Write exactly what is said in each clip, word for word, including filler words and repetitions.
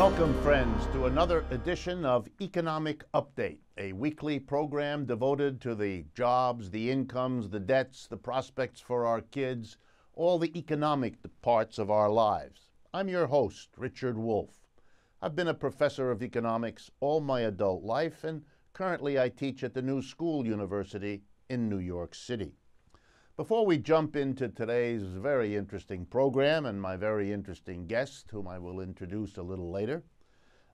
Welcome, friends, to another edition of Economic Update, a weekly program devoted to the jobs, the incomes, the debts, the prospects for our kids, all the economic parts of our lives. I'm your host, Richard Wolff. I've been a professor of economics all my adult life, and currently I teach at the New School University in New York City. Before we jump into today's very interesting program and my very interesting guest, whom I will introduce a little later,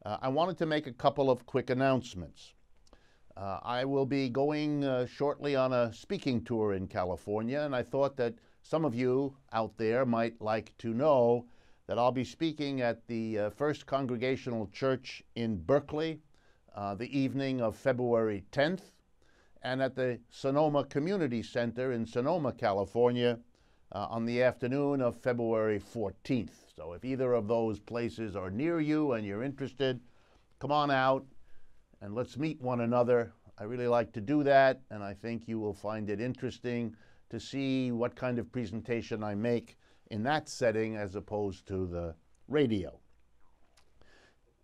uh, I wanted to make a couple of quick announcements. Uh, I will be going uh, shortly on a speaking tour in California, and I thought that some of you out there might like to know that I'll be speaking at the uh, First Congregational Church in Berkeley uh, the evening of February tenth. And at the Sonoma Community Center in Sonoma, California, uh, on the afternoon of February fourteenth. So if either of those places are near you and you're interested, come on out and let's meet one another. I really like to do that, and I think you will find it interesting to see what kind of presentation I make in that setting as opposed to the radio.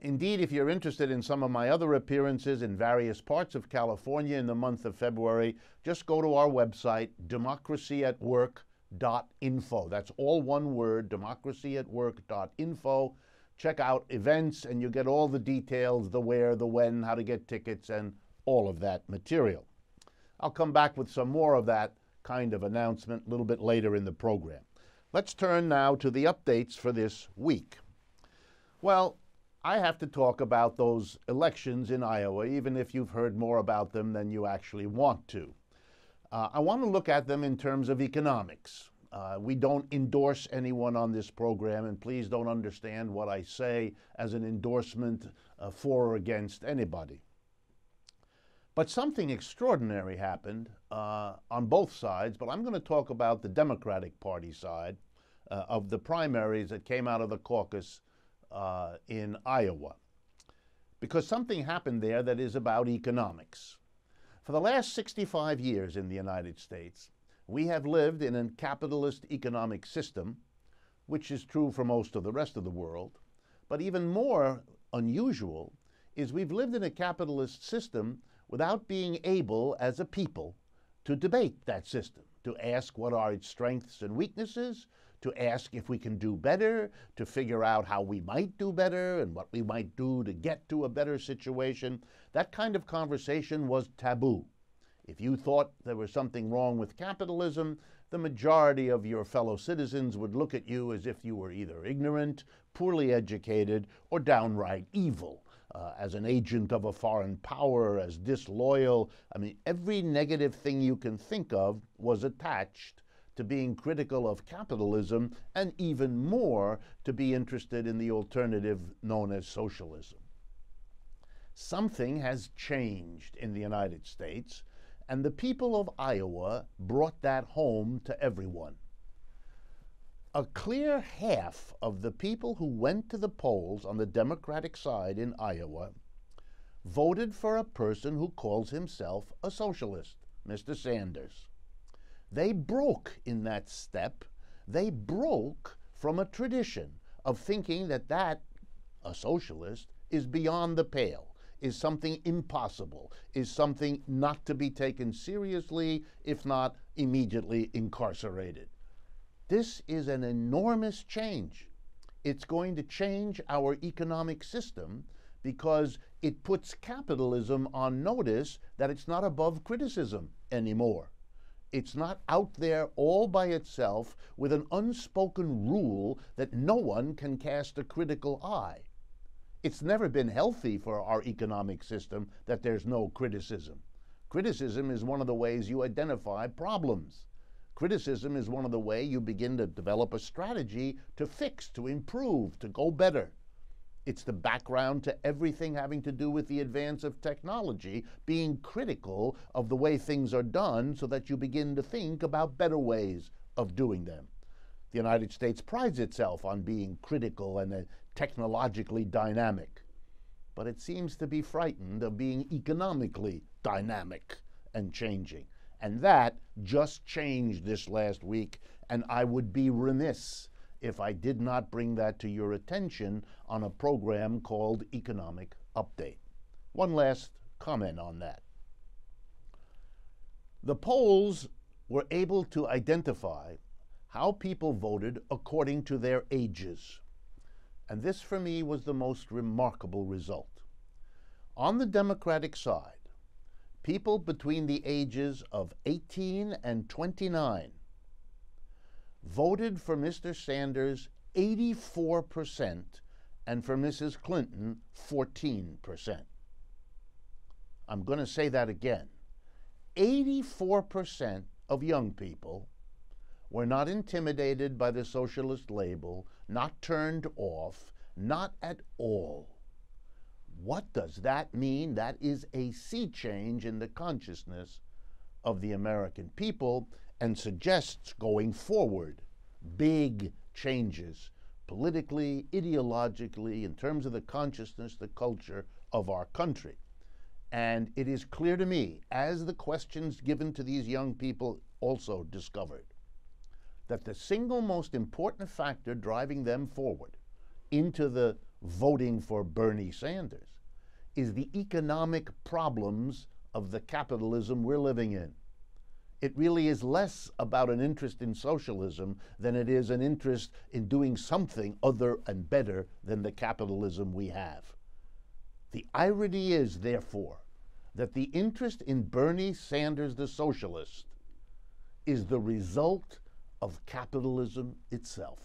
Indeed, if you're interested in some of my other appearances in various parts of California in the month of February, just go to our website, democracy at work dot info. That's all one word, democracy at work dot info. Check out events and you get all the details, the where, the when, how to get tickets, and all of that material. I'll come back with some more of that kind of announcement a little bit later in the program. Let's turn now to the updates for this week. Well, I have to talk about those elections in Iowa, even if you've heard more about them than you actually want to. Uh, I want to look at them in terms of economics. Uh, we don't endorse anyone on this program, and please don't understand what I say as an endorsement uh, for or against anybody. But something extraordinary happened uh, on both sides, but I'm going to talk about the Democratic Party side uh, of the primaries that came out of the caucus Uh, in Iowa, because something happened there that is about economics. For the last sixty-five years in the United States, we have lived in a capitalist economic system, which is true for most of the rest of the world, but even more unusual is we've lived in a capitalist system without being able, as a people, to debate that system, to ask what are its strengths and weaknesses, to ask if we can do better, to figure out how we might do better and what we might do to get to a better situation. That kind of conversation was taboo. If you thought there was something wrong with capitalism, the majority of your fellow citizens would look at you as if you were either ignorant, poorly educated, or downright evil, uh, as an agent of a foreign power, as disloyal. I mean, every negative thing you can think of was attached to being critical of capitalism, and even more to be interested in the alternative known as socialism. Something has changed in the United States, and the people of Iowa brought that home to everyone. A clear half of the people who went to the polls on the Democratic side in Iowa voted for a person who calls himself a socialist, Mister Sanders. They broke in that step. They broke from a tradition of thinking that that, a socialist, is beyond the pale, is something impossible, is something not to be taken seriously, if not immediately incarcerated. This is an enormous change. It's going to change our economic system because it puts capitalism on notice that it's not above criticism anymore. It's not out there all by itself with an unspoken rule that no one can cast a critical eye. It's never been healthy for our economic system that there's no criticism. Criticism is one of the ways you identify problems. Criticism is one of the ways you begin to develop a strategy to fix, to improve, to go better. It's the background to everything having to do with the advance of technology, being critical of the way things are done so that you begin to think about better ways of doing them. The United States prides itself on being critical and technologically dynamic, but it seems to be frightened of being economically dynamic and changing. And that just changed this last week, and I would be remiss if I did not bring that to your attention on a program called Economic Update. One last comment on that. The polls were able to identify how people voted according to their ages. And this, for me, was the most remarkable result. On the Democratic side, people between the ages of eighteen and twenty-nine voted for Mister Sanders eighty-four percent and for Missus Clinton fourteen percent. I'm going to say that again. eighty-four percent of young people were not intimidated by the socialist label, not turned off, not at all. What does that mean? That is a sea change in the consciousness of the American people and suggests going forward big changes politically, ideologically, in terms of the consciousness, the culture of our country. And it is clear to me, as the questions given to these young people also discovered, that the single most important factor driving them forward into the voting for Bernie Sanders is the economic problems of the capitalism we're living in. It really is less about an interest in socialism than it is an interest in doing something other and better than the capitalism we have. The irony is, therefore, that the interest in Bernie Sanders the socialist is the result of capitalism itself.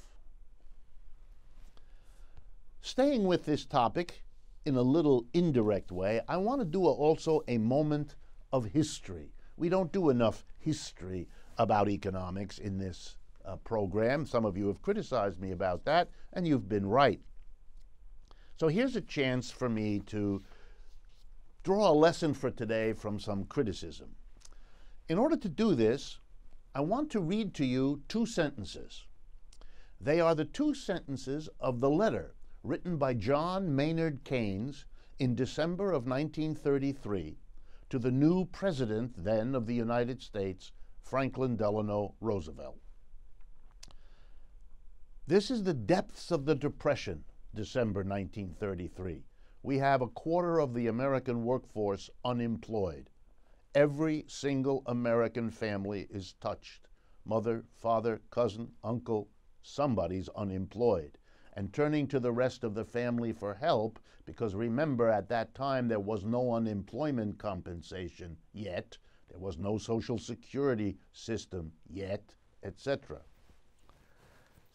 Staying with this topic in a little indirect way, I want to do also a moment of history. We don't do enough history about economics in this uh, program. Some of you have criticized me about that, and you've been right. So here's a chance for me to draw a lesson for today from some criticism. In order to do this, I want to read to you two sentences. They are the two sentences of the letter written by John Maynard Keynes in December of nineteen thirty-three to the new president then of the United States, Franklin Delano Roosevelt. This is the depths of the Depression, December nineteen thirty-three. We have a quarter of the American workforce unemployed. Every single American family is touched. Mother, father, cousin, uncle, somebody's unemployed. And turning to the rest of the family for help, because remember, at that time there was no unemployment compensation yet, there was no social security system yet, et cetera.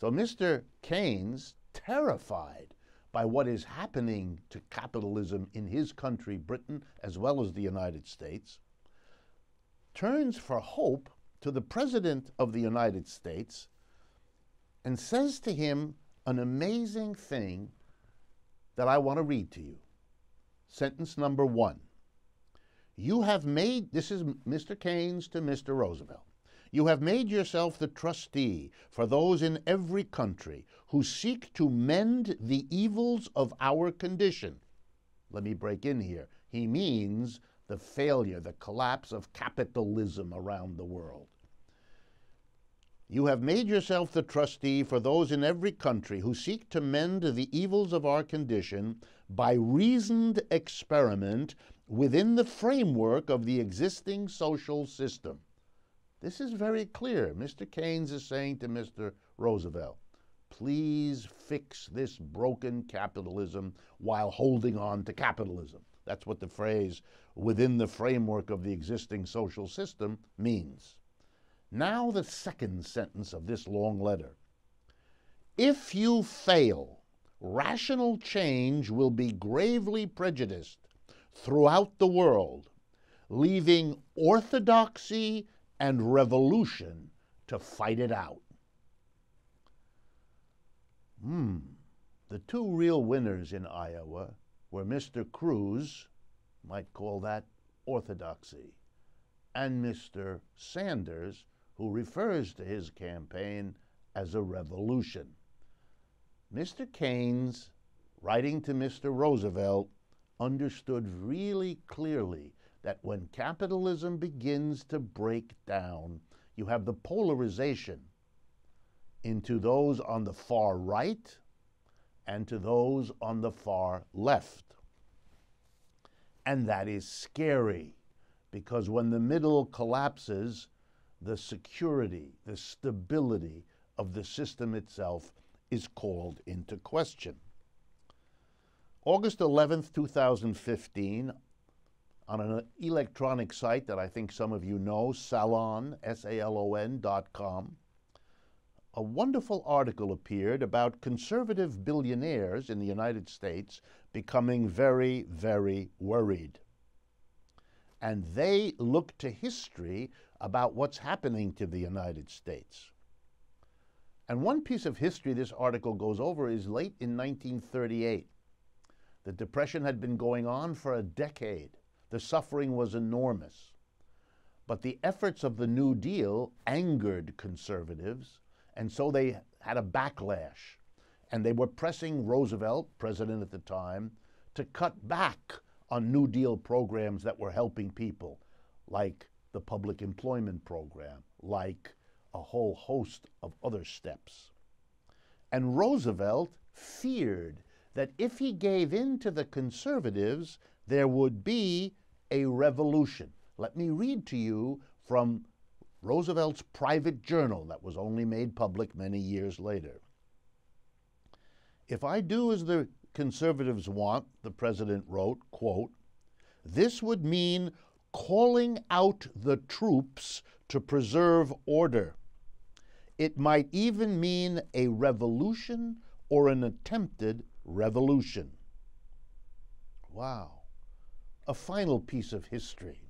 So Mister Keynes, terrified by what is happening to capitalism in his country, Britain, as well as the United States, turns for hope to the President of the United States and says to him an amazing thing that I want to read to you. Sentence number one. You have made, this is Mister Keynes to Mister Roosevelt, you have made yourself the trustee for those in every country who seek to mend the evils of our condition. Let me break in here. He means the failure, the collapse of capitalism around the world. You have made yourself the trustee for those in every country who seek to mend the evils of our condition by reasoned experiment within the framework of the existing social system. This is very clear. Mister Keynes is saying to Mister Roosevelt, please fix this broken capitalism while holding on to capitalism. That's what the phrase within the framework of the existing social system means. Now the second sentence of this long letter. If you fail, rational change will be gravely prejudiced throughout the world, leaving orthodoxy and revolution to fight it out. Hmm. The two real winners in Iowa were Mister Cruz, might call that orthodoxy, and Mister Sanders, who refers to his campaign as a revolution. Mister Keynes, writing to Mister Roosevelt, understood really clearly that when capitalism begins to break down, you have the polarization into those on the far right and to those on the far left. And that is scary, because when the middle collapses, the security, the stability of the system itself is called into question. August eleventh, two thousand fifteen, on an electronic site that I think some of you know, Salon, S A L O N dot com, a wonderful article appeared about conservative billionaires in the United States becoming very, very worried. And they looked to history about what's happening to the United States. And one piece of history this article goes over is late in nineteen thirty-eight. The Depression had been going on for a decade. The suffering was enormous. But the efforts of the New Deal angered conservatives, and so they had a backlash. And they were pressing Roosevelt, president at the time, to cut back on New Deal programs that were helping people, like the public employment program, like a whole host of other steps. And Roosevelt feared that if he gave in to the conservatives, there would be a revolution. Let me read to you from Roosevelt's private journal that was only made public many years later. "If I do as the conservatives want," the president wrote, quote, "this would mean calling out the troops to preserve order. It might even mean a revolution or an attempted revolution." Wow. A final piece of history.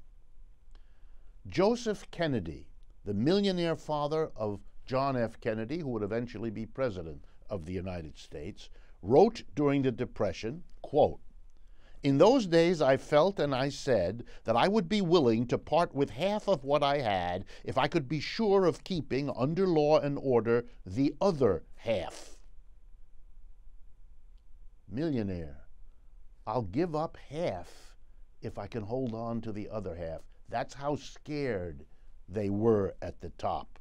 Joseph Kennedy, the millionaire father of John F. Kennedy, who would eventually be president of the United States, wrote during the Depression, quote, "In those days I felt and I said that I would be willing to part with half of what I had if I could be sure of keeping under law and order the other half." Millionaire, I'll give up half if I can hold on to the other half. That's how scared they were at the top.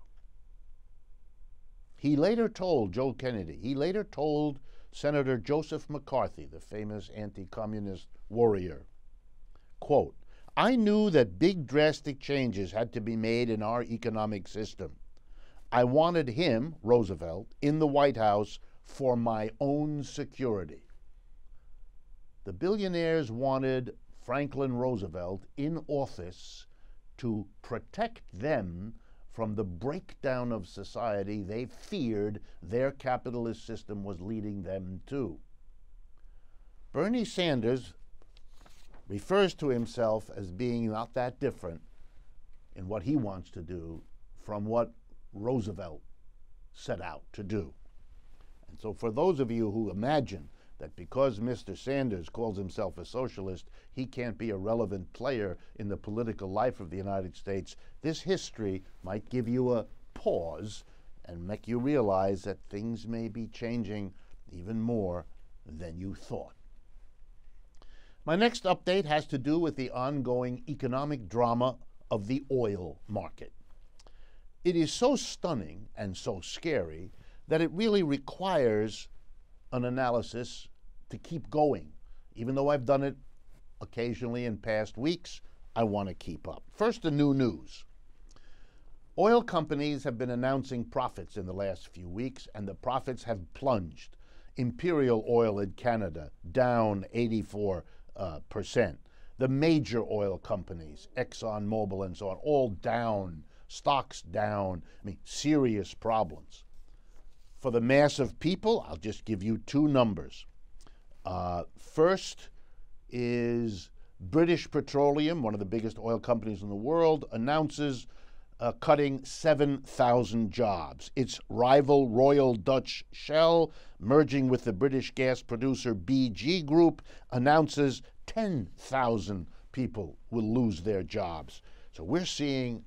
He later told Joe Kennedy, he later told Senator Joseph McCarthy, the famous anti-communist warrior, quote, "I knew that big drastic changes had to be made in our economic system. I wanted him, Roosevelt, in the White House for my own security." The billionaires wanted Franklin Roosevelt in office to protect them from the breakdown of society they feared their capitalist system was leading them to. Bernie Sanders refers to himself as being not that different in what he wants to do from what Roosevelt set out to do. And so for those of you who imagine that because Mister Sanders calls himself a socialist, he can't be a relevant player in the political life of the United States, this history might give you a pause and make you realize that things may be changing even more than you thought. My next update has to do with the ongoing economic drama of the oil market. It is so stunning and so scary that it really requires an analysis to keep going. Even though I've done it occasionally in past weeks, I want to keep up. First, the new news. Oil companies have been announcing profits in the last few weeks, and the profits have plunged. Imperial Oil in Canada, down eighty-four percent. Uh, the major oil companies, Exxon Mobil and so on, all down, stocks down. I mean, serious problems. For the mass of people, I'll just give you two numbers. Uh, first is British Petroleum, one of the biggest oil companies in the world, announces uh, cutting seven thousand jobs. Its rival Royal Dutch Shell, merging with the British gas producer B G Group, announces ten thousand people will lose their jobs. So we're seeing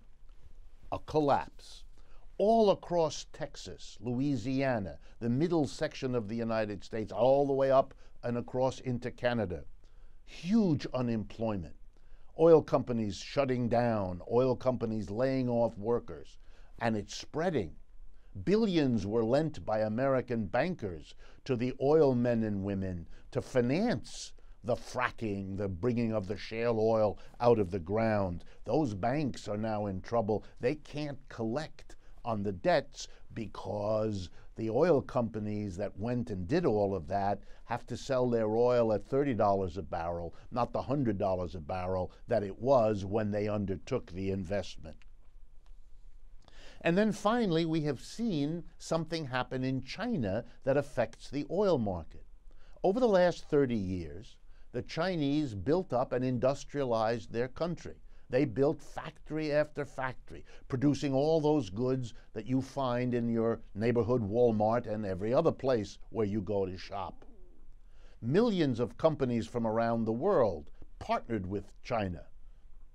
a collapse. All across Texas, Louisiana, the middle section of the United States, all the way up and across into Canada. Huge unemployment. Oil companies shutting down, oil companies laying off workers, and it's spreading. Billions were lent by American bankers to the oil men and women to finance the fracking, the bringing of the shale oil out of the ground. Those banks are now in trouble. They can't collect on the debts because the oil companies that went and did all of that have to sell their oil at thirty dollars a barrel, not the one hundred dollars a barrel that it was when they undertook the investment. And then finally, we have seen something happen in China that affects the oil market. Over the last thirty years, the Chinese built up and industrialized their country. They built factory after factory, producing all those goods that you find in your neighborhood Walmart and every other place where you go to shop. Millions of companies from around the world partnered with China.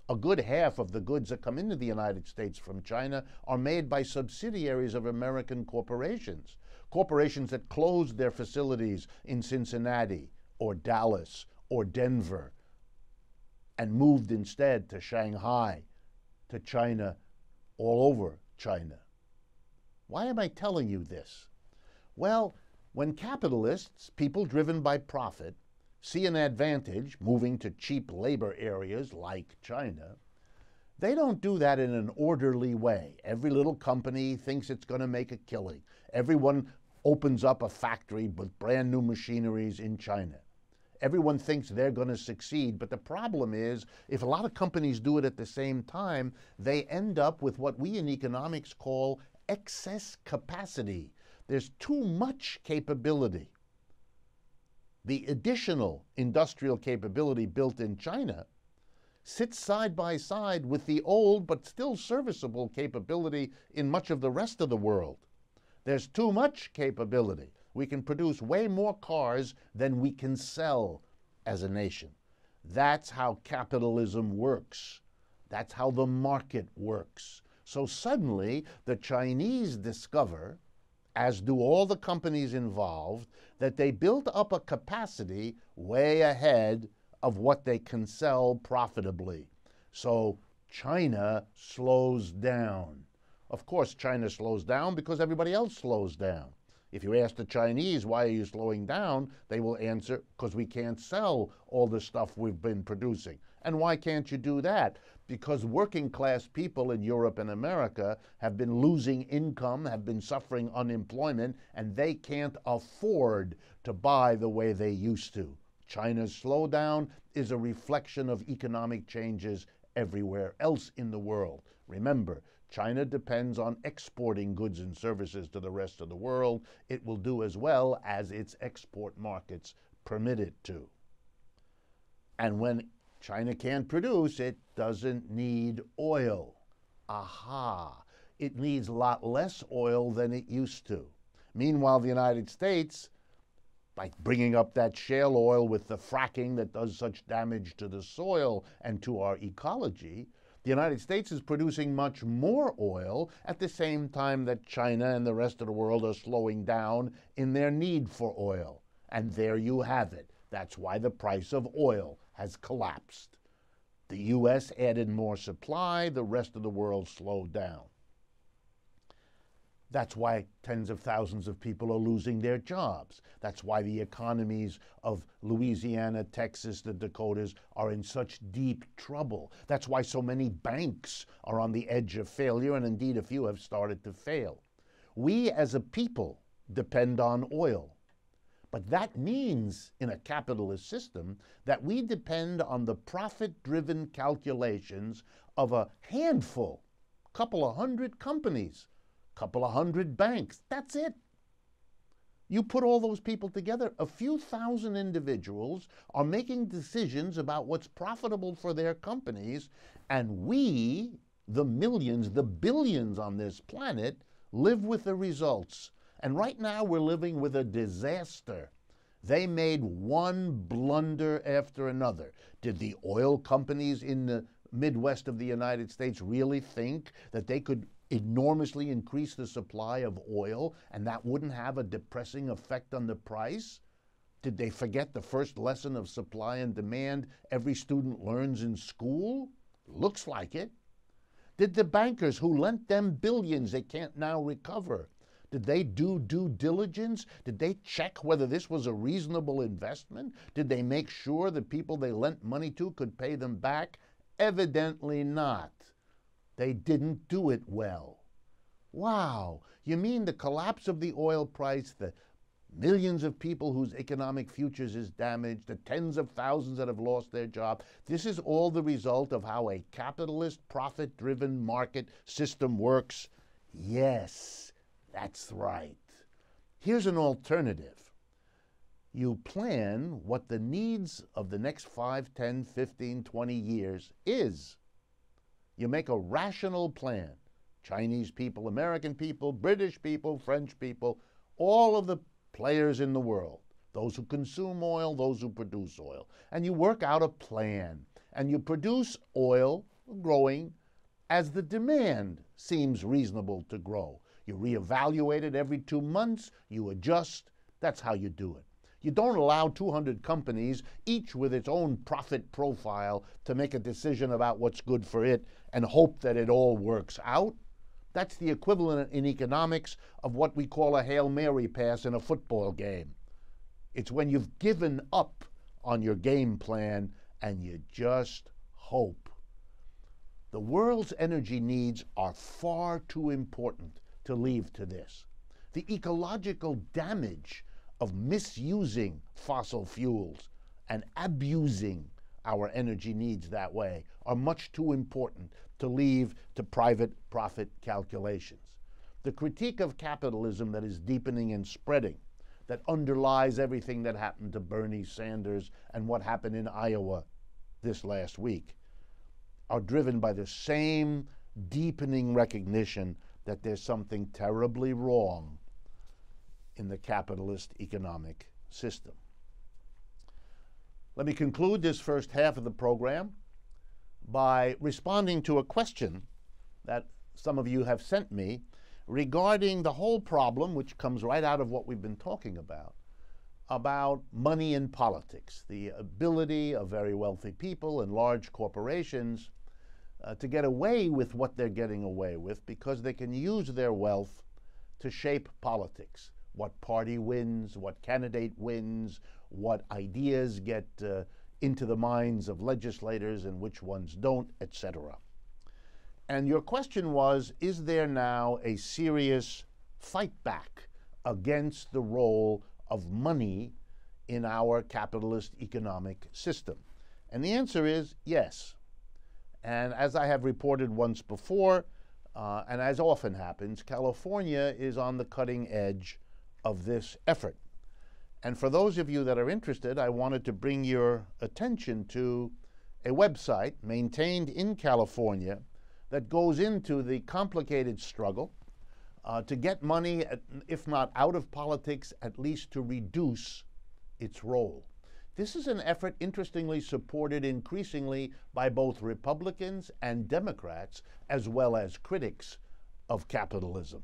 A good half of the goods that come into the United States from China are made by subsidiaries of American corporations, corporations that closed their facilities in Cincinnati or Dallas or Denver and moved instead to Shanghai, to China, all over China. Why am I telling you this? Well, when capitalists, people driven by profit, see an advantage moving to cheap labor areas like China, they don't do that in an orderly way. Every little company thinks it's going to make a killing. Everyone opens up a factory with brand new machineries in China. Everyone thinks they're going to succeed, but the problem is if a lot of companies do it at the same time, they end up with what we in economics call excess capacity. There's too much capability. The additional industrial capability built in China sits side by side with the old but still serviceable capability in much of the rest of the world. There's too much capability. We can produce way more cars than we can sell as a nation. That's how capitalism works. That's how the market works. So suddenly the Chinese discover, as do all the companies involved, that they built up a capacity way ahead of what they can sell profitably. So China slows down. Of course, China slows down because everybody else slows down. If you ask the Chinese, why are you slowing down? They will answer, because we can't sell all the stuff we've been producing. And why can't you do that? Because working class people in Europe and America have been losing income, have been suffering unemployment, and they can't afford to buy the way they used to. China's slowdown is a reflection of economic changes everywhere else in the world. Remember, China depends on exporting goods and services to the rest of the world. It will do as well as its export markets permit it to. And when China can't produce, it doesn't need oil. Aha! It needs a lot less oil than it used to. Meanwhile, the United States, by bringing up that shale oil with the fracking that does such damage to the soil and to our ecology, the United States is producing much more oil at the same time that China and the rest of the world are slowing down in their need for oil. And there you have it. That's why the price of oil has collapsed. The U S added more supply, the rest of the world slowed down. That's why tens of thousands of people are losing their jobs. That's why the economies of Louisiana, Texas, the Dakotas are in such deep trouble. That's why so many banks are on the edge of failure, and indeed a few have started to fail. We as a people depend on oil. But that means, in a capitalist system, that we depend on the profit-driven calculations of a handful, couple of hundred companies, couple of hundred banks. That's it. You put all those people together, a few thousand individuals are making decisions about what's profitable for their companies, and we, the millions, the billions on this planet, live with the results. And right now we're living with a disaster. They made one blunder after another. Did the oil companies in the Midwest of the United States really think that they could enormously increase the supply of oil and that wouldn't have a depressing effect on the price? Did they forget the first lesson of supply and demand every student learns in school? Looks like it. Did the bankers who lent them billions they can't now recover, Did they do due diligence? Did they check whether this was a reasonable investment? Did they make sure the people they lent money to could pay them back? Evidently not. They didn't do it well. Wow, you mean the collapse of the oil price, the millions of people whose economic futures is damaged, the tens of thousands that have lost their job. This is all the result of how a capitalist, profit-driven market system works. Yes, that's right. Here's an alternative. You plan what the needs of the next five, ten, fifteen, twenty years is. You make a rational plan. Chinese people, American people, British people, French people, all of the players in the world, those who consume oil, those who produce oil. And you work out a plan, and you produce oil growing as the demand seems reasonable to grow. You reevaluate it every two months, you adjust. That's how you do it. You don't allow two hundred companies, each with its own profit profile, to make a decision about what's good for it and hope that it all works out. That's the equivalent in economics of what we call a Hail Mary pass in a football game. It's when you've given up on your game plan and you just hope. The world's energy needs are far too important to leave to this. The ecological damage of misusing fossil fuels and abusing our energy needs that way are much too important to leave to private profit calculations. The critique of capitalism that is deepening and spreading, that underlies everything that happened to Bernie Sanders and what happened in Iowa this last week, are driven by the same deepening recognition that there's something terribly wrong in the capitalist economic system. Let me conclude this first half of the program by responding to a question that some of you have sent me regarding the whole problem, which comes right out of what we've been talking about, about money in politics, the ability of very wealthy people and large corporations uh, to get away with what they're getting away with because they can use their wealth to shape politics. What party wins, what candidate wins, what ideas get uh, into the minds of legislators and which ones don't, et cetera. And your question was, is there now a serious fight back against the role of money in our capitalist economic system? And the answer is yes. And as I have reported once before, uh, and as often happens, California is on the cutting edge of this effort. And for those of you that are interested, I wanted to bring your attention to a website maintained in California that goes into the complicated struggle uh, to get money, at, if not out of politics, at least to reduce its role. This is an effort interestingly supported increasingly by both Republicans and Democrats, as well as critics of capitalism.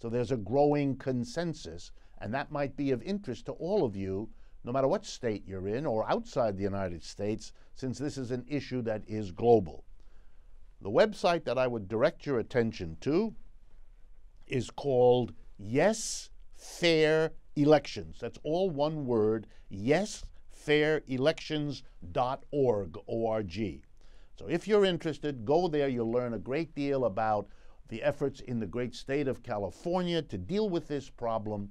So there's a growing consensus, and that might be of interest to all of you, no matter what state you're in or outside the United States, since this is an issue that is global. The website that I would direct your attention to is called Yes, Fair Elections. That's all one word, yes fair elections dot org, O R G. So if you're interested, go there. You'll learn a great deal about the efforts in the great state of California to deal with this problem,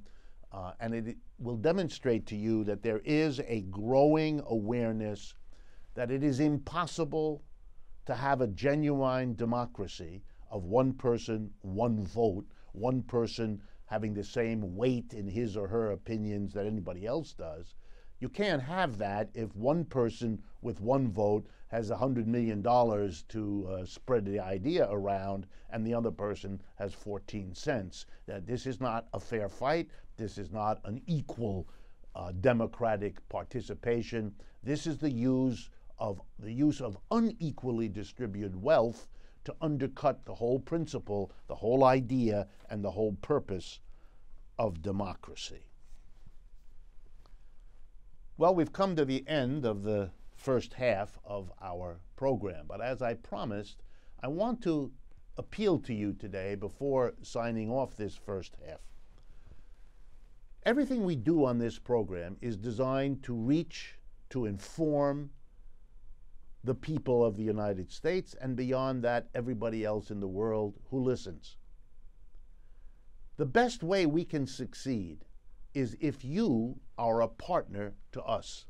uh, and it will demonstrate to you that there is a growing awareness that it is impossible to have a genuine democracy of one person, one vote, one person having the same weight in his or her opinions that anybody else does. You can't have that if one person with one vote has one hundred million dollars to uh, spread the idea around and the other person has fourteen cents. Uh, this is not a fair fight. This is not an equal uh, democratic participation. This is the use of, the use of unequally distributed wealth to undercut the whole principle, the whole idea, and the whole purpose of democracy. Well, we've come to the end of the first half of our program. But as I promised, I want to appeal to you today before signing off this first half Everything we do on this program is designed to reach, to inform the people of the United States, and beyond that, everybody else in the world who listens. The best way we can succeed is if you are a partner to us.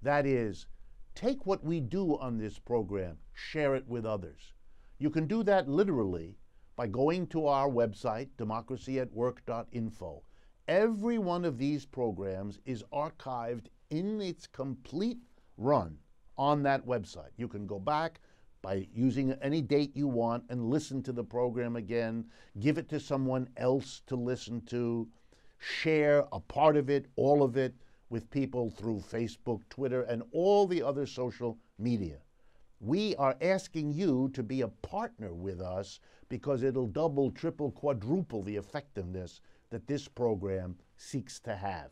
That is, take what we do on this program, share it with others. You can do that literally by going to our website, democracy at work dot info. Every one of these programs is archived in its complete run on that website. You can go back by using any date you want and listen to the program again, give it to someone else to listen to, share a part of it, all of it, with people through Facebook, Twitter, and all the other social media. We are asking you to be a partner with us because it'll double, triple, quadruple the effectiveness that this program seeks to have.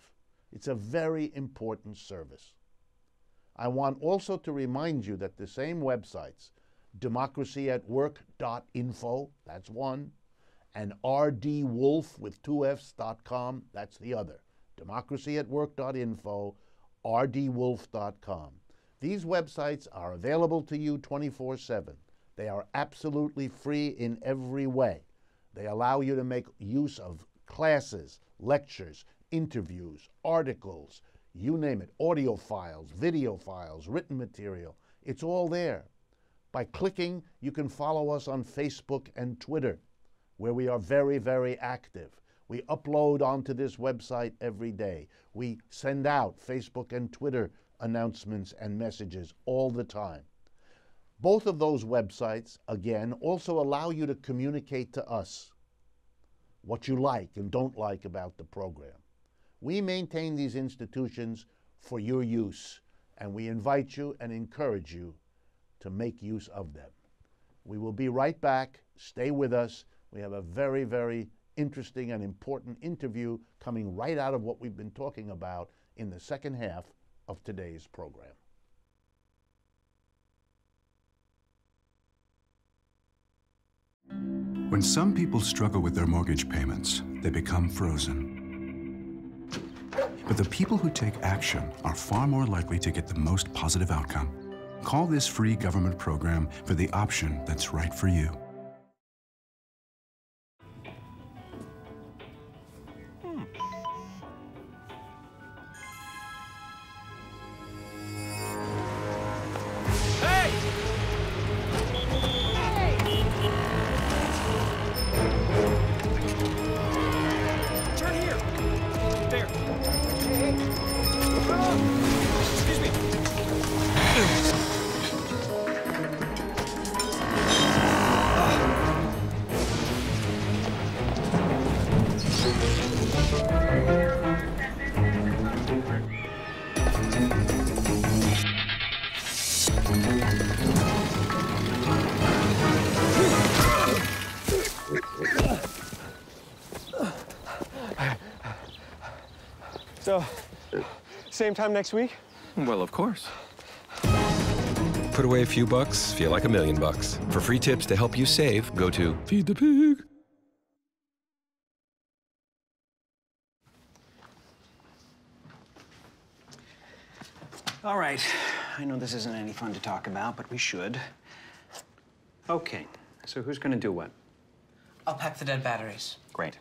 It's a very important service. I want also to remind you that the same websites, democracy at work dot info, that's one, and r d wolff with two f's dot com, that's the other. democracy at work dot info, r d wolff dot com. These websites are available to you twenty-four seven. They are absolutely free in every way. They allow you to make use of classes, lectures, interviews, articles, you name it, audio files, video files, written material. It's all there. By clicking, you can follow us on Facebook and Twitter, where we are very, very active. We upload onto this website every day. We send out Facebook and Twitter announcements and messages all the time. Both of those websites, again, also allow you to communicate to us what you like and don't like about the program. We maintain these institutions for your use, and we invite you and encourage you to make use of them. We will be right back. Stay with us. We have a very, very interesting and important interview coming right out of what we've been talking about in the second half of today's program. When some people struggle with their mortgage payments, they become frozen. But the people who take action are far more likely to get the most positive outcome. Call this free government program for the option that's right for you. Same time next week? Well, of course. Put away a few bucks, feel like a million bucks. For free tips to help you save, go to Feed the Pig. All right, I know this isn't any fun to talk about, but we should. Okay, so who's gonna do what? I'll pack the dead batteries. Great.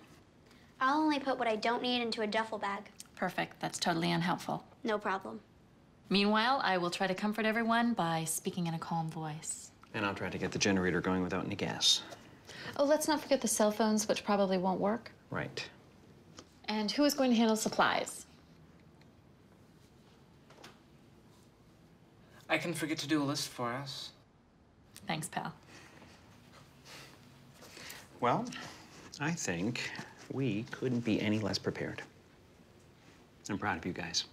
I'll only put what I don't need into a duffel bag. Perfect. That's totally unhelpful. No problem. Meanwhile, I will try to comfort everyone by speaking in a calm voice. And I'll try to get the generator going without any gas. Oh, let's not forget the cell phones, which probably won't work. Right. And who is going to handle supplies? I can forget to do a list for us. Thanks, pal. Well, I think we couldn't be any less prepared. I'm proud of you guys.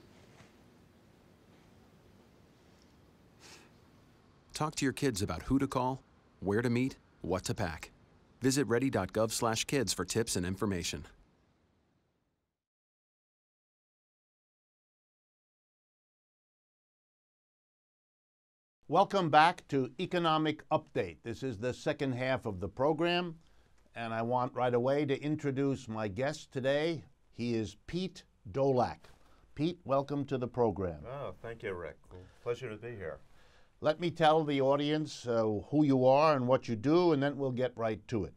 Talk to your kids about who to call, where to meet, what to pack. Visit ready dot gov slash kids for tips and information. Welcome back to Economic Update. This is the second half of the program, and I want right away to introduce my guest today. He is Pete Dolack. Pete, welcome to the program. Oh, thank you, Rick. Well, pleasure to be here. Let me tell the audience uh, who you are and what you do, and then we'll get right to it.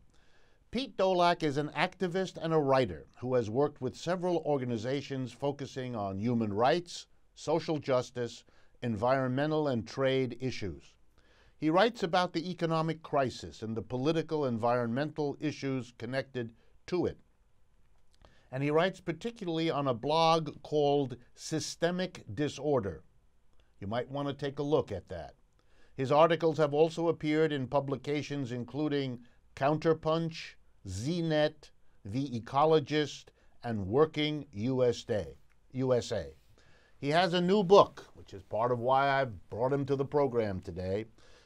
Pete Dolack is an activist and a writer who has worked with several organizations focusing on human rights, social justice, environmental and trade issues. He writes about the economic crisis and the political environmental issues connected to it. And he writes particularly on a blog called Systemic Disorder. You might want to take a look at that. His articles have also appeared in publications including Counterpunch, ZNet, The Ecologist, and Working U S A. He has a new book, which is part of why I brought him to the program today.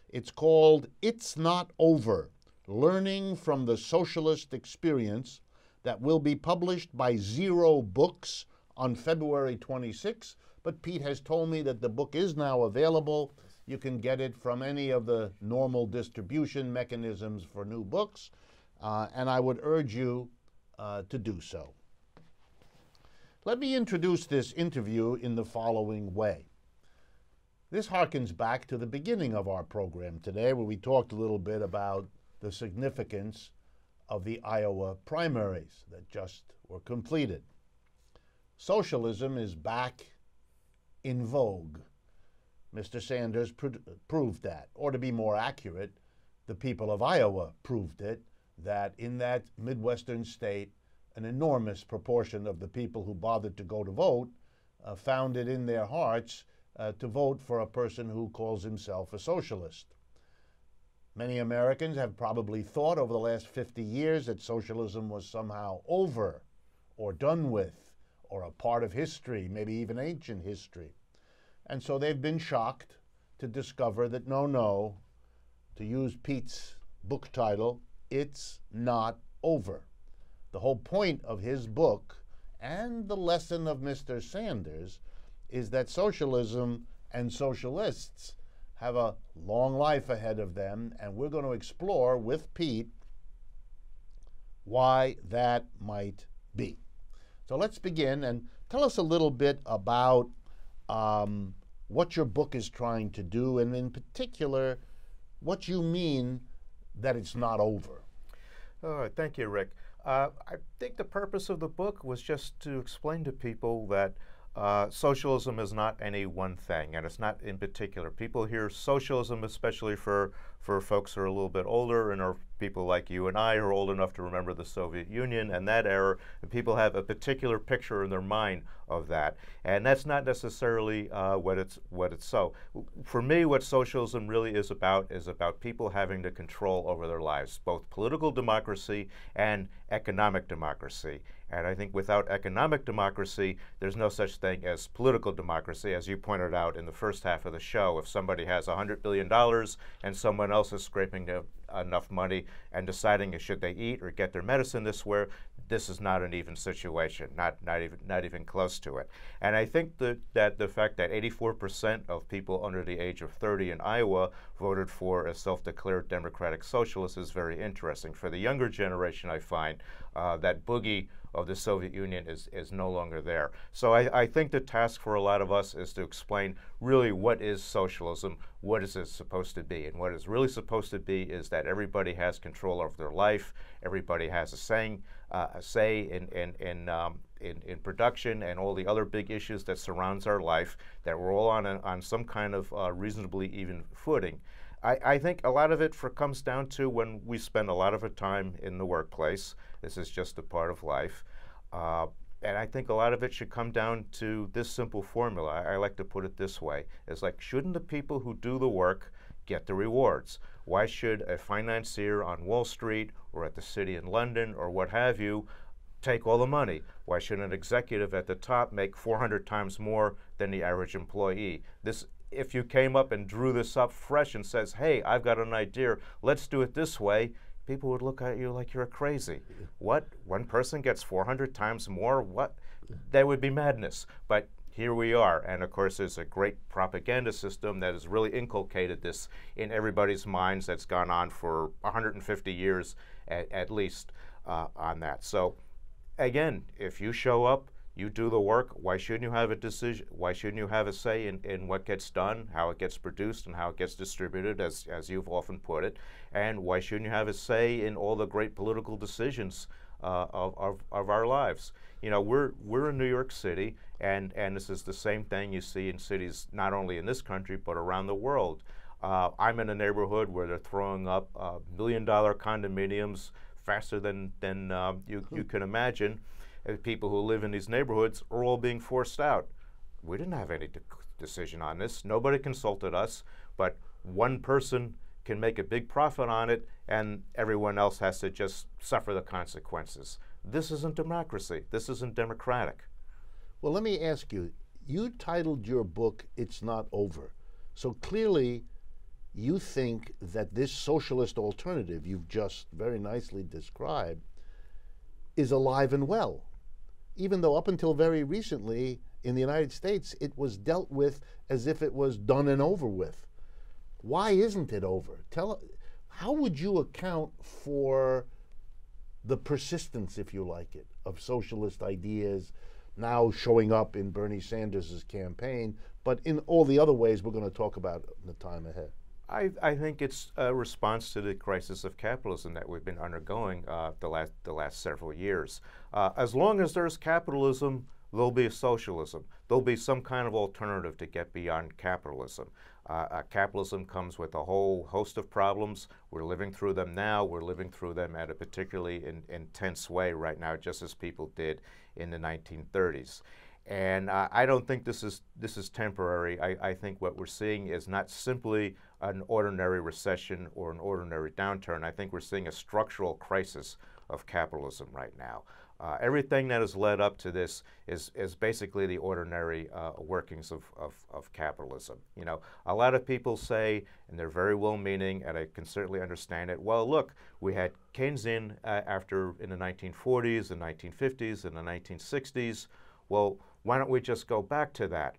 It's called It's Not Over, Learning from the Socialist Experience, that will be published by Zero Books on February twenty-sixth. But Pete has told me that the book is now available. You can get it from any of the normal distribution mechanisms for new books, uh, and I would urge you uh, to do so. Let me introduce this interview in the following way. This harkens back to the beginning of our program today, where we talked a little bit about the significance of the Iowa primaries that just were completed. Socialism is back in vogue. Mister Sanders pr proved that, or to be more accurate, the people of Iowa proved it, that in that Midwestern state, an enormous proportion of the people who bothered to go to vote uh, found it in their hearts uh, to vote for a person who calls himself a socialist. Many Americans have probably thought over the last fifty years that socialism was somehow over, or done with, or a part of history, maybe even ancient history. And so they've been shocked to discover that no, no, to use Pete's book title, it's not over. The whole point of his book and the lesson of Mister Sanders is that socialism and socialists have a long life ahead of them, and we're going to explore with Pete why that might be. So let's begin, and tell us a little bit about Um, what your book is trying to do, and in particular, what you mean that it's not over. All right, thank you, Rick. Uh, I think the purpose of the book was just to explain to people that uh, socialism is not any one thing, and it's not in particular. People hear socialism, especially for, for folks who are a little bit older and are people like you and I who are old enough to remember the Soviet Union and that era, and people have a particular picture in their mind of that. And that's not necessarily uh, what it's what it's so. For me, what socialism really is about is about people having the control over their lives, both political democracy and economic democracy. And I think without economic democracy, there's no such thing as political democracy, as you pointed out in the first half of the show. If somebody has one hundred billion dollars and someone else is scraping the enough money and deciding should they eat or get their medicine this way, this is not an even situation, not not even not even close to it. And I think that, that the fact that eighty-four percent of people under the age of thirty in Iowa voted for a self-declared democratic socialist is very interesting. For the younger generation, I find uh, that boogie of the Soviet Union is, is no longer there. So I, I think the task for a lot of us is to explain really what is socialism, what is it supposed to be, and what it's really supposed to be is that everybody has control over their life, everybody has a saying, uh, a say in, in, in, um, in, in production and all the other big issues that surrounds our life, that we're all on, a, on some kind of uh, reasonably even footing. I, I think a lot of it for comes down to when we spend a lot of our time in the workplace. This is just a part of life. Uh, and I think a lot of it should come down to this simple formula. I, I like to put it this way. It's like, shouldn't the people who do the work get the rewards? Why should a financier on Wall Street or at the City in London or what have you take all the money? Why should an executive at the top make four hundred times more than the average employee? This If you came up and drew this up fresh and says, hey, I've got an idea, let's do it this way, people would look at you like you're crazy. What? One person gets four hundred times more? What? That would be madness. But here we are. And of course, there's a great propaganda system that has really inculcated this in everybody's minds that's gone on for one hundred fifty years at, at least uh, on that. So again, if you show up, You do the work. Why shouldn't you have a decision? Why shouldn't you have a say in, in what gets done, how it gets produced, and how it gets distributed, as, as you've often put it? And why shouldn't you have a say in all the great political decisions uh, of, of, of our lives? You know, we're, we're in New York City, and, and this is the same thing you see in cities not only in this country but around the world. Uh, I'm in a neighborhood where they're throwing up uh, million-dollar condominiums faster than, than uh, you, you can imagine. People who live in these neighborhoods are all being forced out. We didn't have any de decision on this. Nobody consulted us, but one person can make a big profit on it, and everyone else has to just suffer the consequences. This isn't democracy. This isn't democratic. Well, let me ask you, you titled your book, It's Not Over. So clearly, you think that this socialist alternative you've just very nicely described is alive and well, even though up until very recently in the United States, it was dealt with as if it was done and over with. Why isn't it over? Tell, how would you account for the persistence, if you like it, of socialist ideas now showing up in Bernie Sanders' campaign, but in all the other ways we're gonna talk about in the time ahead? I, I think it's a response to the crisis of capitalism that we've been undergoing uh, the last the last several years. Uh, as long as there's capitalism, there'll be socialism. There'll be some kind of alternative to get beyond capitalism. Uh, uh, capitalism comes with a whole host of problems. We're living through them now. We're living through them at a particularly in, intense way right now, just as people did in the nineteen thirties. And uh, I don't think this is this is temporary. I, I think what we're seeing is not simply an ordinary recession or an ordinary downturn. I think we're seeing a structural crisis of capitalism right now. Uh, everything that has led up to this is is basically the ordinary uh, workings of, of, of capitalism. You know, a lot of people say, and they're very well-meaning, and I can certainly understand it, well, look, we had Keynesian uh, after in the nineteen forties, the nineteen fifties, and the nineteen sixties. Well, why don't we just go back to that?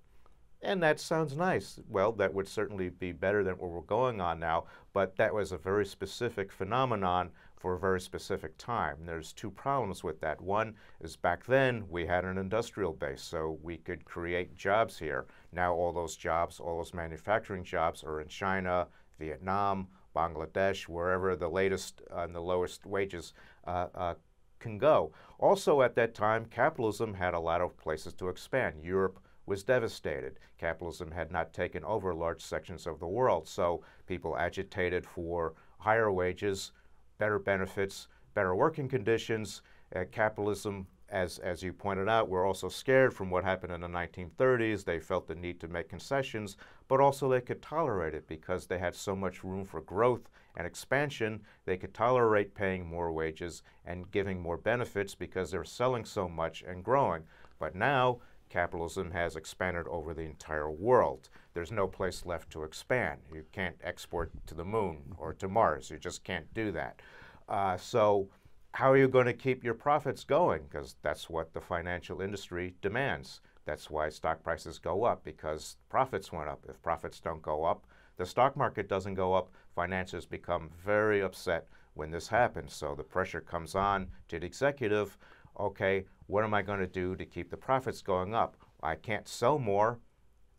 And that sounds nice. Well, that would certainly be better than what we're going on now, but that was a very specific phenomenon for a very specific time. And there's two problems with that. One is back then we had an industrial base, so we could create jobs here. Now all those jobs, all those manufacturing jobs are in China, Vietnam, Bangladesh, wherever the latest and the lowest wages uh, uh, can go. Also at that time, capitalism had a lot of places to expand. Europe was devastated. Capitalism had not taken over large sections of the world, so people agitated for higher wages, better benefits, better working conditions. Uh, capitalism, as, as you pointed out, were also scared from what happened in the nineteen thirties. They felt the need to make concessions, but also they could tolerate it because they had so much room for growth and expansion. They could tolerate paying more wages and giving more benefits because they're selling so much and growing. But now, capitalism has expanded over the entire world. There's no place left to expand. You can't export to the moon or to Mars. You just can't do that. Uh, so how are you going to keep your profits going? Because that's what the financial industry demands. That's why stock prices go up, because profits went up. If profits don't go up, the stock market doesn't go up. Financiers become very upset when this happens. So the pressure comes on to the executive. Okay, what am I going to do to keep the profits going up? I can't sell more.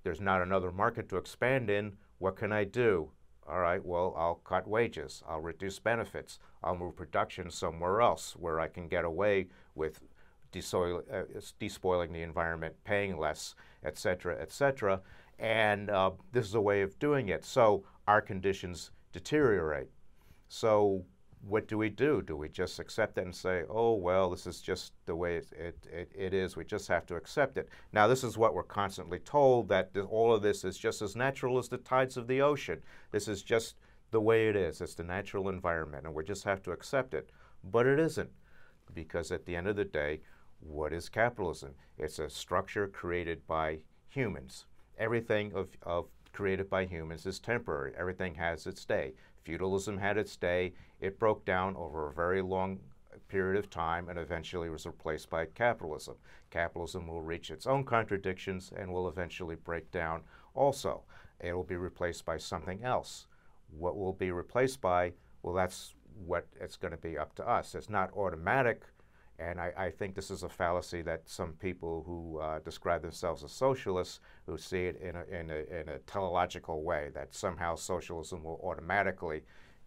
There's not another market to expand in. What can I do? All right, well, I'll cut wages. I'll reduce benefits. I'll move production somewhere else where I can get away with desoil, uh, despoiling the environment, paying less, et cetera, et cetera. And uh, this is a way of doing it. So our conditions deteriorate. So what do we do? Do we just accept it and say, oh, well, this is just the way it, it, it, it is. We just have to accept it. Now, this is what we're constantly told, that th- all of this is just as natural as the tides of the ocean. This is just the way it is. It's the natural environment, and we just have to accept it. But it isn't, because at the end of the day, what is capitalism? It's a structure created by humans. Everything of, of created by humans is temporary. Everything has its day. Feudalism had its day. It broke down over a very long period of time and eventually was replaced by capitalism. Capitalism will reach its own contradictions and will eventually break down also. It will be replaced by something else. What will be replaced by? Well, that's what it's going to be up to us. It's not automatic. And I, I think this is a fallacy that some people who uh, describe themselves as socialists, who see it in a, in a, in a teleological way, that somehow socialism will automatically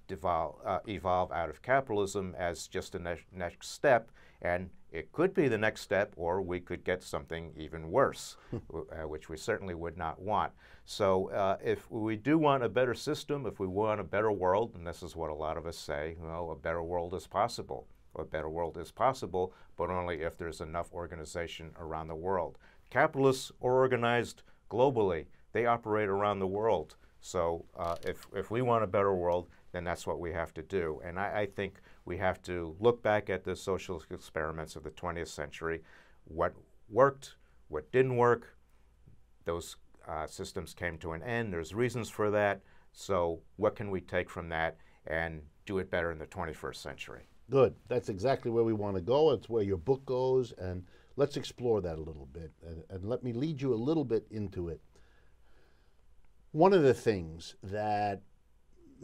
devolve, uh, evolve out of capitalism as just the ne next step. And it could be the next step, or we could get something even worse, uh, which we certainly would not want. So uh, if we do want a better system, if we want a better world, and this is what a lot of us say, well, a better world is possible. A better world is possible, but only if there's enough organization around the world. Capitalists are organized globally. They operate around the world. So uh, if, if we want a better world, then that's what we have to do. And I, I think we have to look back at the socialist experiments of the twentieth century. What worked, what didn't work, those uh, systems came to an end. There's reasons for that. So what can we take from that and do it better in the twenty-first century? Good. That's exactly where we want to go. It's where your book goes, and let's explore that a little bit. And, and let me lead you a little bit into it. One of the things that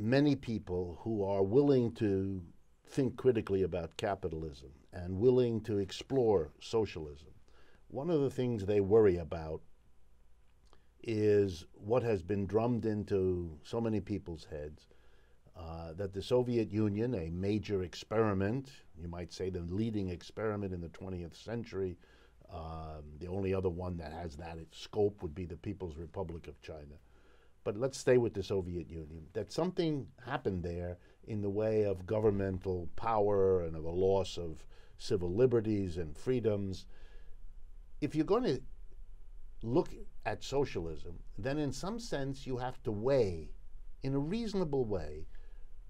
many people who are willing to think critically about capitalism and willing to explore socialism, one of the things they worry about is what has been drummed into so many people's heads, Uh, that the Soviet Union, a major experiment, you might say the leading experiment in the twentieth century, um, the only other one that has that at scope would be the People's Republic of China. But let's stay with the Soviet Union, that something happened there in the way of governmental power and of a loss of civil liberties and freedoms. If you're going to look at socialism, then in some sense you have to weigh, in a reasonable way,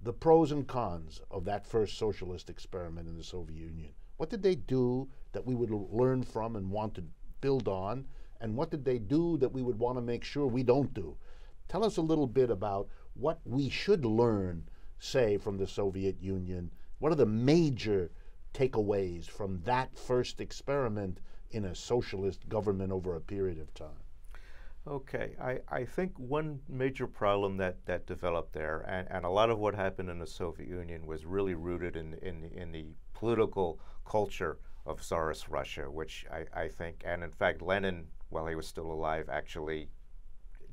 the pros and cons of that first socialist experiment in the Soviet Union. What did they do that we would learn from and want to build on? And what did they do that we would want to make sure we don't do? Tell us a little bit about what we should learn, say, from the Soviet Union. What are the major takeaways from that first experiment in a socialist government over a period of time? Okay, I, I think one major problem that, that developed there, and, and a lot of what happened in the Soviet Union was really rooted in, in, the, in the political culture of Tsarist Russia, which I, I think, and in fact Lenin, while he was still alive, actually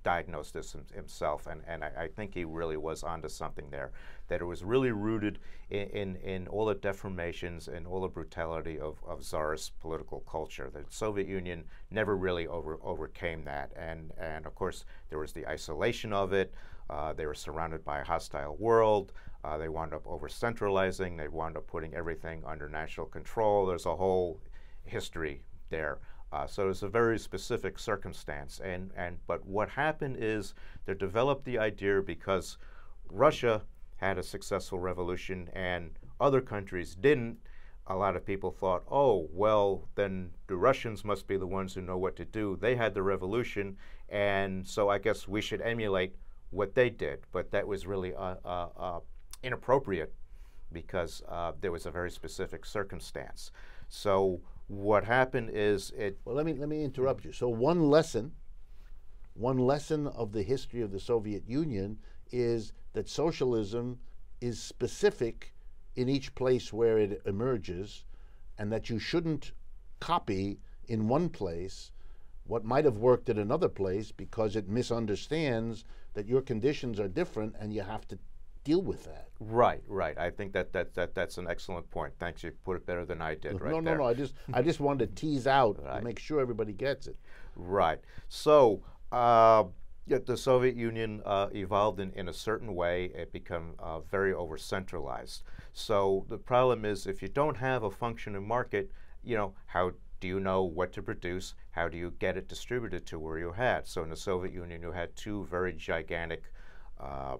diagnosed this him, himself, and, and I, I think he really was onto something there, that it was really rooted in, in, in all the deformations and all the brutality of, of Tsarist political culture. The Soviet Union never really over, overcame that, and, and of course there was the isolation of it, uh, they were surrounded by a hostile world, uh, they wound up over-centralizing, they wound up putting everything under national control. There's a whole history there. Uh, so it's a very specific circumstance, and, and but what happened is they developed the idea because Russia had a successful revolution and other countries didn't. A lot of people thought, oh, well, then the Russians must be the ones who know what to do. They had the revolution, and so I guess we should emulate what they did. But that was really uh, uh, uh, inappropriate because uh, there was a very specific circumstance. So what happened is it... Well, let me, let me interrupt you. So one lesson, one lesson of the history of the Soviet Union is that socialism is specific in each place where it emerges, and that you shouldn't copy in one place what might have worked at another place because it misunderstands that your conditions are different and you have to deal with that. Right, right. I think that, that, that that's an excellent point. Thanks, you put it better than I did. Right. No, no, there. no. I just I just wanted to tease out right. and make sure everybody gets it. Right. So uh, the Soviet Union uh, evolved in, in a certain way. It became uh, very over-centralized. So the problem is if you don't have a functioning market, you know, how do you know what to produce? How do you get it distributed to where you had? So in the Soviet Union, you had two very gigantic uh,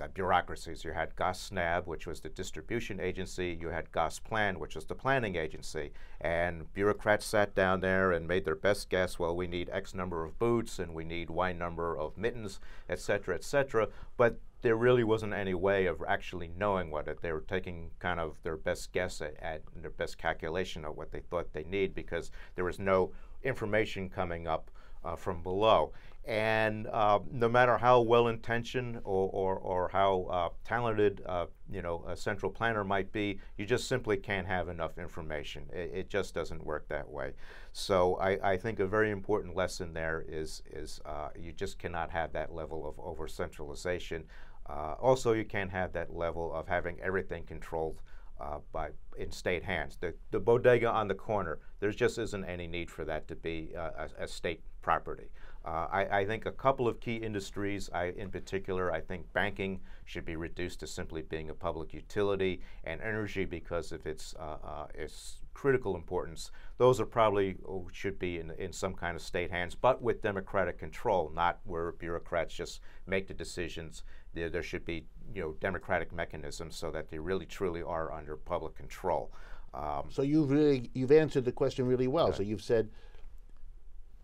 Uh, bureaucracies. You had Goss Snab, which was the distribution agency. You had Goss Plan, which was the planning agency. And bureaucrats sat down there and made their best guess. Well, we need X number of boots, and we need Y number of mittens, et cetera, et cetera. But there really wasn't any way of actually knowing what it. They were taking kind of their best guess at, at their best calculation of what they thought they need because there was no information coming up uh, from below. And uh, no matter how well-intentioned or, or, or how uh, talented uh, you know, a central planner might be, you just simply can't have enough information. It, it just doesn't work that way. So I, I think a very important lesson there is, is uh, you just cannot have that level of over-centralization. Uh, also, you can't have that level of having everything controlled Uh, by in state hands. The, the bodega on the corner, there just isn't any need for that to be uh, a, a state property. Uh, I, I think a couple of key industries, I, in particular, I think banking should be reduced to simply being a public utility, and energy, because of its, uh, uh, its critical importance, those are probably oh, should be in, in some kind of state hands, but with democratic control, not where bureaucrats just make the decisions. There, there should be you know, democratic mechanisms so that they really truly are under public control. Um, so you've really, you've answered the question really well. Right. So you've said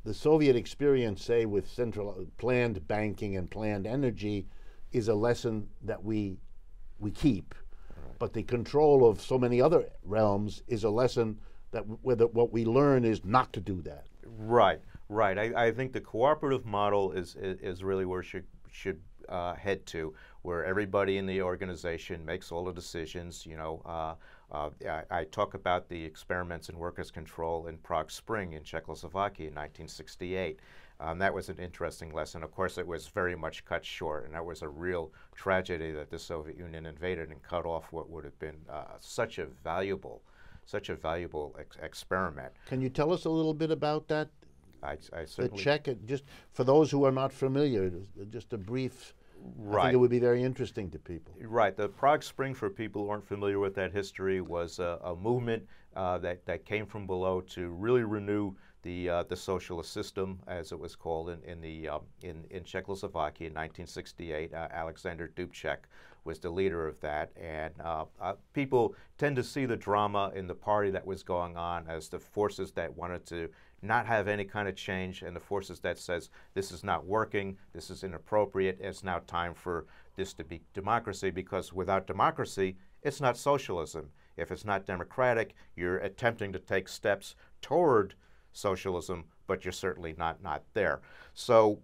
the Soviet experience, say with central planned banking and planned energy, is a lesson that we we keep, right. But the control of so many other realms is a lesson that whether what we learn is not to do that. Right, right. I, I think the cooperative model is is, is really where should should. Uh, head to, where everybody in the organization makes all the decisions. You know, uh, uh, I, I talk about the experiments in workers' control in Prague Spring in Czechoslovakia in nineteen sixty-eight. Um, that was an interesting lesson. Of course, it was very much cut short, and that was a real tragedy that the Soviet Union invaded and cut off what would have been uh, such a valuable, such a valuable ex experiment. Can you tell us a little bit about that? I, I certainly the Czech, just for those who are not familiar, just a brief. Right. I think it would be very interesting to people. Right. The Prague Spring, for people who aren't familiar with that history, was a, a movement uh, that, that came from below to really renew the, uh, the socialist system, as it was called, in, in, the, um, in, in Czechoslovakia in nineteen sixty-eight. Uh, Alexander Dubček was the leader of that. And uh, uh, people tend to see the drama in the party that was going on as the forces that wanted to not have any kind of change, and the forces that says this is not working, this is inappropriate, it's now time for this to be democracy, because without democracy, it's not socialism. If it's not democratic, you're attempting to take steps toward socialism, but you're certainly not, not there. So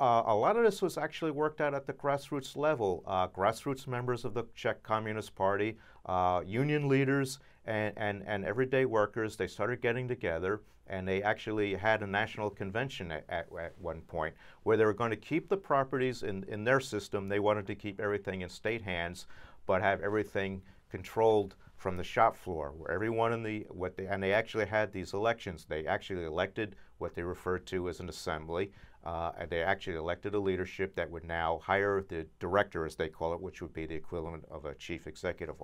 uh, a lot of this was actually worked out at the grassroots level. Uh, grassroots members of the Czech Communist Party, uh, union leaders, and, and, and everyday workers, they started getting together, and they actually had a national convention at, at, at one point where they were going to keep the properties in, in their system. They wanted to keep everything in state hands, but have everything controlled from the shop floor, where everyone in the, what they, and they actually had these elections. They actually elected what they referred to as an assembly, uh, and they actually elected a leadership that would now hire the director, as they call it, which would be the equivalent of a chief executive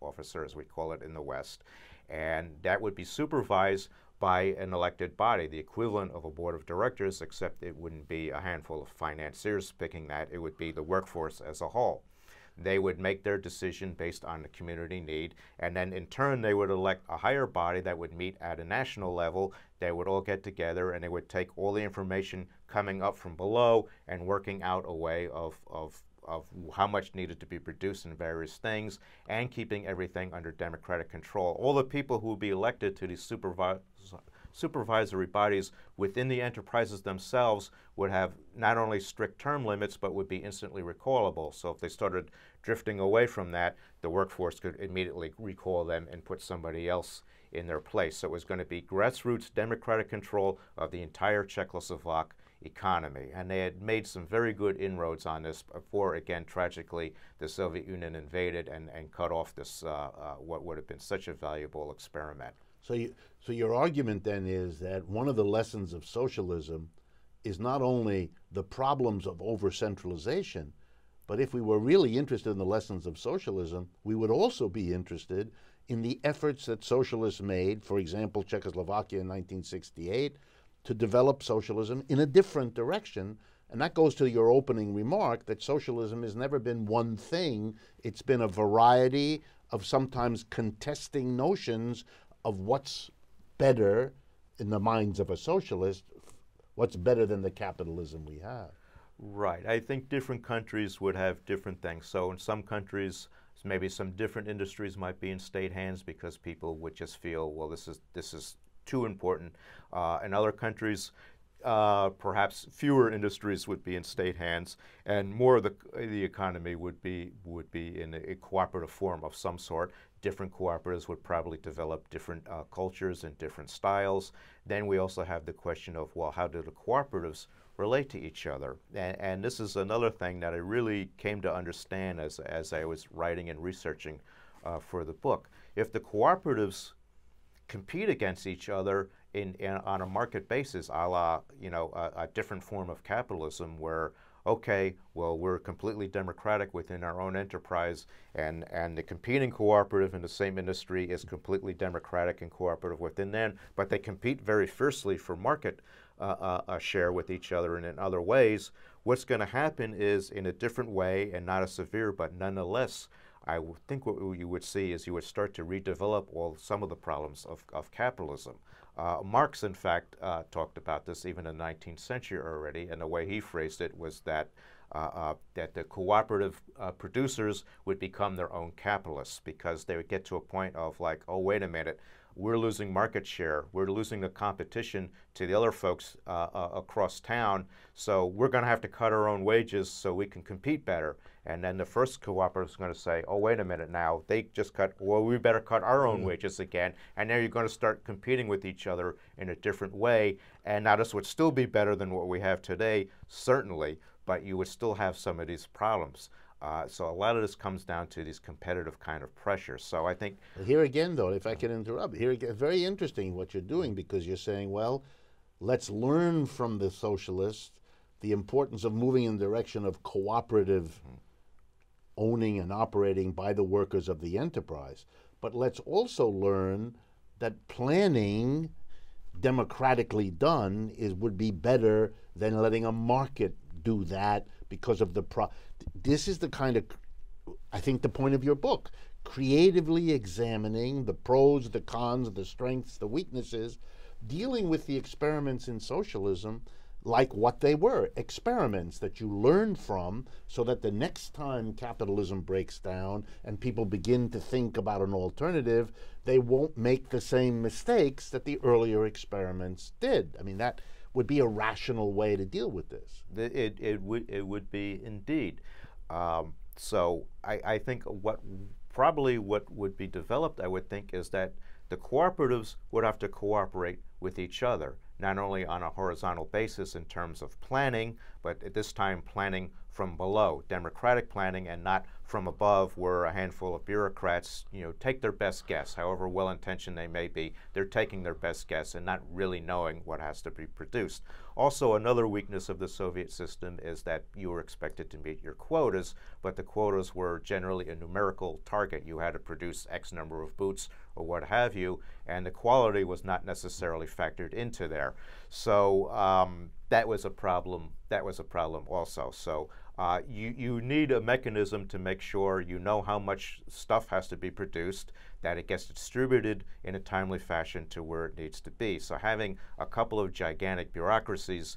officer, as we call it in the West. And that would be supervised by an elected body, the equivalent of a board of directors, except it wouldn't be a handful of financiers picking that, it would be the workforce as a whole. They would make their decision based on the community need, and then in turn they would elect a higher body that would meet at a national level. They would all get together and they would take all the information coming up from below and working out a way of, of, of how much needed to be produced in various things, and keeping everything under democratic control. All the people who would be elected to these supervi supervisory bodies within the enterprises themselves would have not only strict term limits, but would be instantly recallable. So if they started drifting away from that, the workforce could immediately recall them and put somebody else in their place. So it was going to be grassroots democratic control of the entire Czechoslovak economy. And they had made some very good inroads on this before, again, tragically, the Soviet Union invaded and, and cut off this, uh, uh, what would have been such a valuable experiment. So, you, so your argument then is that one of the lessons of socialism is not only the problems of over-centralization, but if we were really interested in the lessons of socialism, we would also be interested in the efforts that socialists made, for example, Czechoslovakia in nineteen sixty-eight, to develop socialism in a different direction. And that goes to your opening remark that socialism has never been one thing. It's been a variety of sometimes contesting notions of what's better in the minds of a socialist, what's better than the capitalism we have. Right. I think different countries would have different things. So in some countries, maybe some different industries might be in state hands because people would just feel, well, this is, this is too important. Uh, in other countries, uh, perhaps fewer industries would be in state hands, and more of the the economy would be would be in a cooperative form of some sort. Different cooperatives would probably develop different uh, cultures and different styles. Then we also have the question of, well, how do the cooperatives relate to each other? And, and this is another thing that I really came to understand as, as I was writing and researching uh, for the book. If the cooperatives compete against each other in, in on a market basis, a la, you know, a, a different form of capitalism where, okay, well, we're completely democratic within our own enterprise, and, and the competing cooperative in the same industry is completely democratic and cooperative within them, but they compete very fiercely for market uh, uh, share with each other and in other ways. What's going to happen is, in a different way and not as severe, but nonetheless, I think what you would see is you would start to redevelop all some of the problems of, of capitalism. Uh, Marx, in fact, uh, talked about this even in the nineteenth century already, and the way he phrased it was that uh, uh, that the cooperative uh, producers would become their own capitalists, because they would get to a point of like, oh, wait a minute, we're losing market share, we're losing the competition to the other folks uh, uh, across town, so we're going to have to cut our own wages so we can compete better. And then the first cooperative is going to say, oh, wait a minute now, they just cut, well, we better cut our own mm-hmm. wages again. And now you're going to start competing with each other in a different way. And now this would still be better than what we have today, certainly, but you would still have some of these problems. Uh, so a lot of this comes down to these competitive kind of pressures. So I think... Here again, though, if I can interrupt, here again, very interesting what you're doing, because you're saying, well, let's learn from the socialists the importance of moving in the direction of cooperative mm-hmm. owning and operating by the workers of the enterprise. But let's also learn that planning, democratically done, is would be better than letting a market do that because of the pro... This is the kind of, I think, the point of your book, creatively examining the pros, the cons, the strengths, the weaknesses, dealing with the experiments in socialism like what they were, experiments that you learn from, so that the next time capitalism breaks down and people begin to think about an alternative, they won't make the same mistakes that the earlier experiments did. I mean, that would be a rational way to deal with this. It, it, would, it would be indeed. Um, so I, I think what probably what would be developed, I would think, is that the cooperatives would have to cooperate with each other, not only on a horizontal basis in terms of planning, but at this time planning from below, democratic planning, and not from above where a handful of bureaucrats, you know, take their best guess, however well-intentioned they may be, they're taking their best guess and not really knowing what has to be produced. Also, another weakness of the Soviet system is that you were expected to meet your quotas, but the quotas were generally a numerical target. You had to produce X number of boots or what have you, and the quality was not necessarily factored into there. So um, that was a problem. That was a problem also. So. Uh, you, you need a mechanism to make sure you know how much stuff has to be produced, that it gets distributed in a timely fashion to where it needs to be. So having a couple of gigantic bureaucracies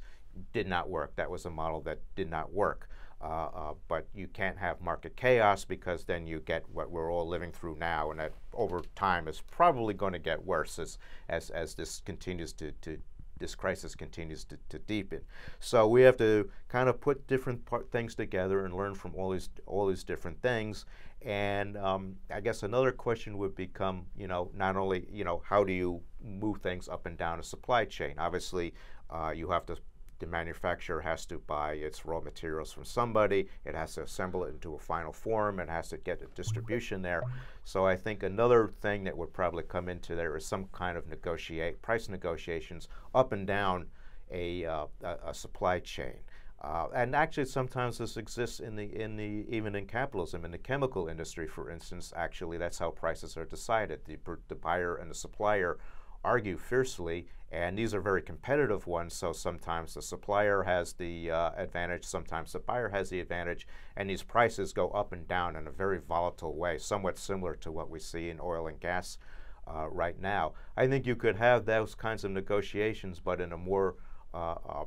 did not work. That was a model that did not work. Uh, uh, but you can't have market chaos, because then you get what we're all living through now, and that over time is probably going to get worse as, as, as this continues to, to this crisis continues to, to deepen. So we have to kind of put different part things together and learn from all these all these different things. And um, I guess another question would become, you know, not only, you know, how do you move things up and down a supply chain? Obviously, uh, you have to, the manufacturer has to buy its raw materials from somebody, it has to assemble it into a final form, it has to get a distribution there. So I think another thing that would probably come into there is some kind of negotiate, price negotiations up and down a, uh, a, a supply chain. Uh, and actually sometimes this exists in the, in the, even in capitalism, in the chemical industry, for instance. Actually, that's how prices are decided. The, the buyer and the supplier argue fiercely, and these are very competitive ones, so sometimes the supplier has the uh, advantage, sometimes the buyer has the advantage, and these prices go up and down in a very volatile way, somewhat similar to what we see in oil and gas uh, right now. I think you could have those kinds of negotiations, but in a more uh, uh,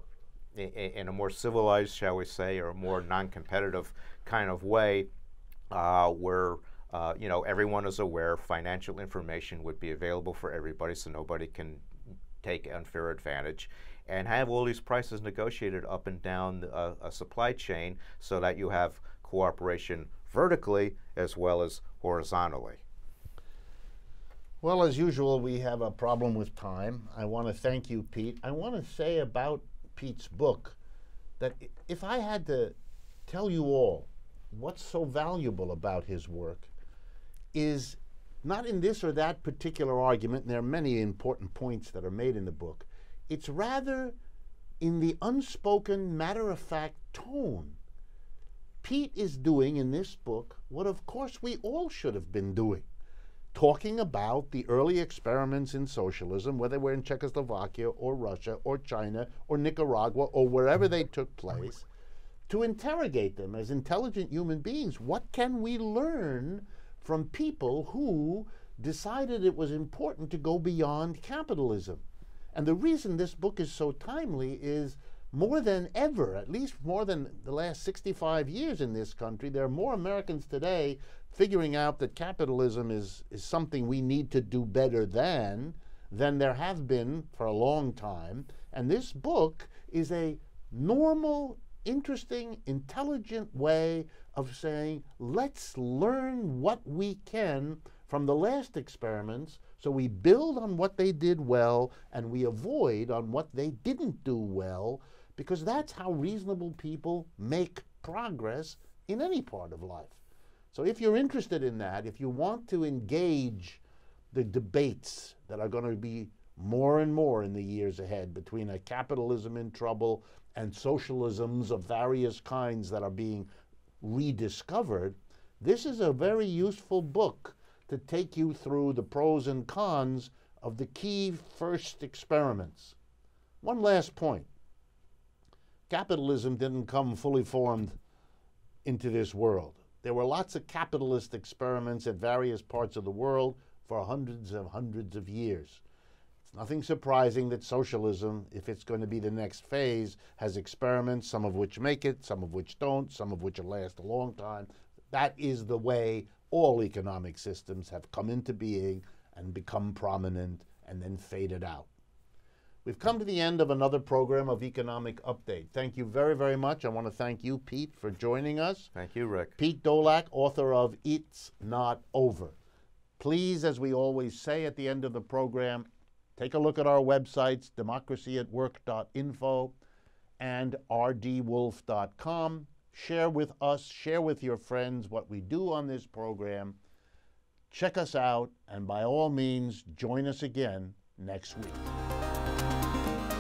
in a more civilized, shall we say, or a more non-competitive kind of way, uh, where Uh, you know, everyone is aware, financial information would be available for everybody, so nobody can take unfair advantage, and have all these prices negotiated up and down the, uh, a supply chain so that you have cooperation vertically as well as horizontally. Well, as usual, we have a problem with time. I want to thank you, Pete. I want to say about Pete's book that if I had to tell you all what's so valuable about his work is not in this or that particular argument, and there are many important points that are made in the book. It's rather in the unspoken, matter-of-fact tone. Pete is doing in this book what, of course, we all should have been doing, talking about the early experiments in socialism, whether they were in Czechoslovakia or Russia or China or Nicaragua or wherever they took place, to interrogate them as intelligent human beings. What can we learn from people who decided it was important to go beyond capitalism? And the reason this book is so timely is more than ever, at least more than the last sixty-five years in this country, there are more Americans today figuring out that capitalism is, is something we need to do better than, than there have been for a long time. And this book is a normal, interesting, intelligent way of saying, let's learn what we can from the last experiments so we build on what they did well and we avoid on what they didn't do well, because that's how reasonable people make progress in any part of life. So if you're interested in that, if you want to engage the debates that are going to be more and more in the years ahead between a capitalism in trouble and socialisms of various kinds that are being rediscovered, this is a very useful book to take you through the pros and cons of the key first experiments. One last point. Capitalism didn't come fully formed into this world. There were lots of capitalist experiments at various parts of the world for hundreds and hundreds of years. It's nothing surprising that socialism, if it's going to be the next phase, has experiments, some of which make it, some of which don't, some of which will last a long time. That is the way all economic systems have come into being and become prominent and then faded out. We've come to the end of another program of Economic Update. Thank you very, very much. I want to thank you, Pete, for joining us. Thank you, Rick. Pete Dolack, author of It's Not Over. Please, as we always say at the end of the program, take a look at our websites, democracy at work dot info and r d wolff dot com. Share with us, share with your friends what we do on this program. Check us out, and by all means, join us again next week.